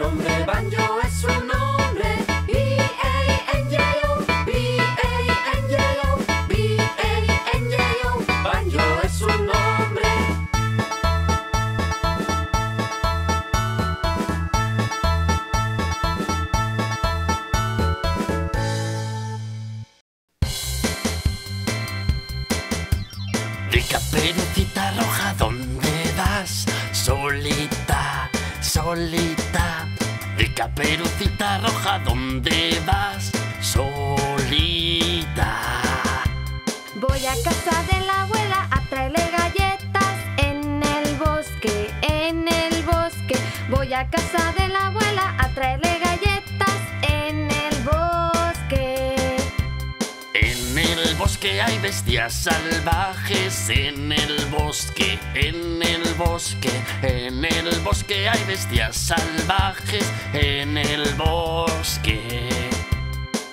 nombre, Banjo es su nombre. B-A-N-J-O, B-A-N-J-O, B-A-N-J-O, Banjo es su nombre. Caperucita Roja, ¿dónde vas? Solita, solita. Caperucita Roja, ¿dónde vas? Solita. Voy a casa de la abuela a traerle galletas en el bosque, en el bosque. Voy a casa de la abuela a traerle galletas en el bosque. En el bosque hay bestias salvajes, en el bosque, en el bosque. En el bosque hay bestias salvajes, en el bosque.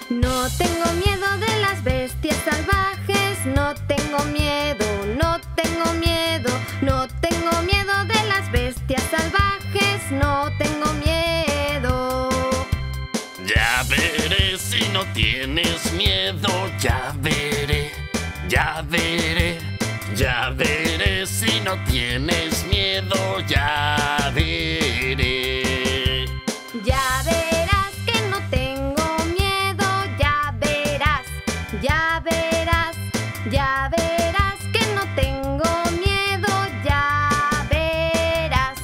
No tengo miedo de las bestias salvajes, no tengo miedo, no tengo miedo. No tengo miedo de las bestias salvajes, no tengo miedo. Ya veré si no tienes miedo, ya veré, ya veré. Ya veré si no tienes miedo, ya veré. Ya verás que no tengo miedo, ya verás, ya verás. Ya verás que no tengo miedo, ya verás.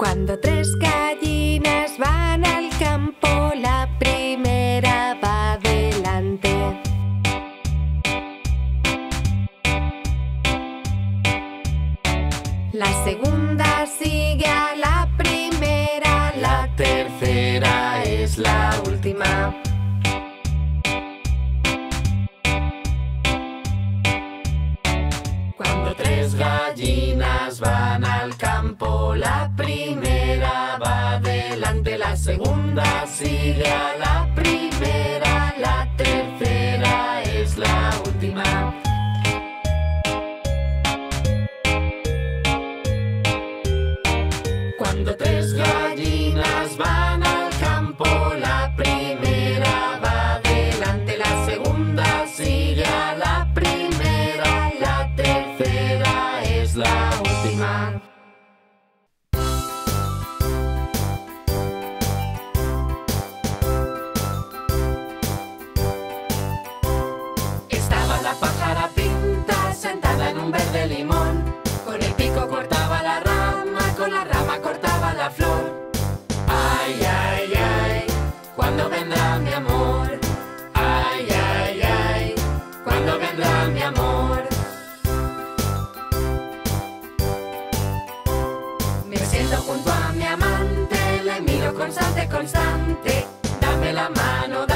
Cuando tres gallinas van al campo, la primera va delante. La segunda sigue a la primera, la tercera es la última. Cuando tres gallinas van al campo, la primera va delante, la segunda sigue a la primera, la tercera es la última. Cuando tres gallinas van al campo, la primera va delante, la segunda sigue a la primera, la tercera es la última. Constante, constante, dame la mano.